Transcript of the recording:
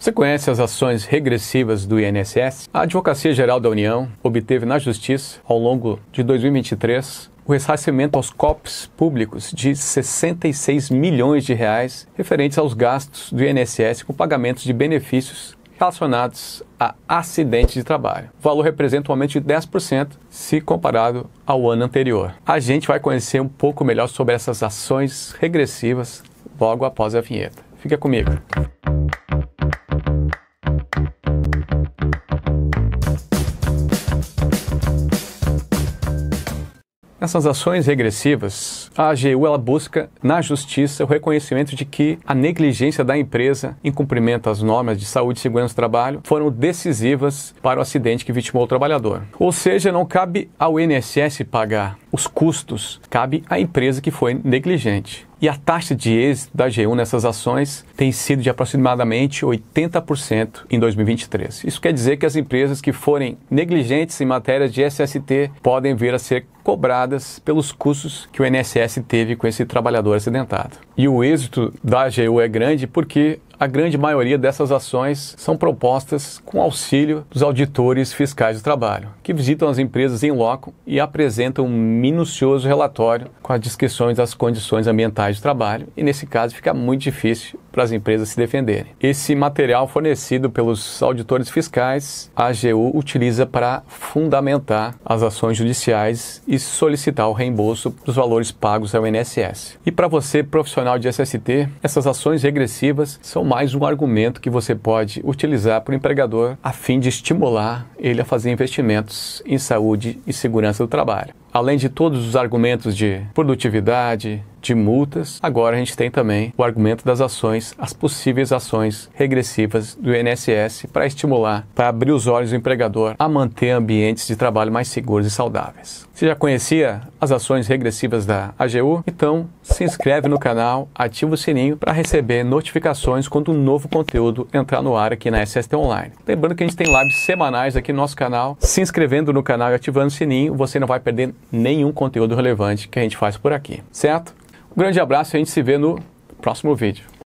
Você conhece as ações regressivas do INSS? A Advocacia Geral da União obteve na Justiça, ao longo de 2023, o ressarcimento aos cofres públicos de 66 milhões de reais referentes aos gastos do INSS com pagamentos de benefícios relacionados a acidentes de trabalho. O valor representa um aumento de 10% se comparado ao ano anterior. A gente vai conhecer um pouco melhor sobre essas ações regressivas logo após a vinheta. Fica comigo. Nessas ações regressivas, a AGU busca, na Justiça, o reconhecimento de que a negligência da empresa em cumprimento às normas de saúde e segurança do trabalho foram decisivas para o acidente que vitimou o trabalhador. Ou seja, não cabe ao INSS pagar os custos, cabe à empresa que foi negligente. E a taxa de êxito da AGU nessas ações tem sido de aproximadamente 80% em 2023. Isso quer dizer que as empresas que forem negligentes em matéria de SST podem vir a ser cobradas pelos custos que o INSS teve com esse trabalhador acidentado. E o êxito da AGU é grande porque a grande maioria dessas ações são propostas com auxílio dos auditores fiscais do trabalho, que visitam as empresas em loco e apresentam um minucioso relatório com as descrições das condições ambientais de trabalho, e nesse caso fica muito difícil para as empresas se defenderem. Esse material fornecido pelos auditores fiscais, a AGU utiliza para fundamentar as ações judiciais e solicitar o reembolso dos valores pagos ao INSS. E para você, profissional de SST, essas ações regressivas são mais um argumento que você pode utilizar para o empregador a fim de estimular ele a fazer investimentos em saúde e segurança do trabalho. Além de todos os argumentos de produtividade, de multas, agora a gente tem também o argumento das ações, as possíveis ações regressivas do INSS para estimular, para abrir os olhos do empregador a manter ambientes de trabalho mais seguros e saudáveis. Você já conhecia as ações regressivas da AGU? Então, se inscreve no canal, ativa o sininho para receber notificações quando um novo conteúdo entrar no ar aqui na SST Online. Lembrando que a gente tem lives semanais aqui no nosso canal. Se inscrevendo no canal e ativando o sininho, você não vai perder nenhum conteúdo relevante que a gente faz por aqui, certo? Um grande abraço e a gente se vê no próximo vídeo.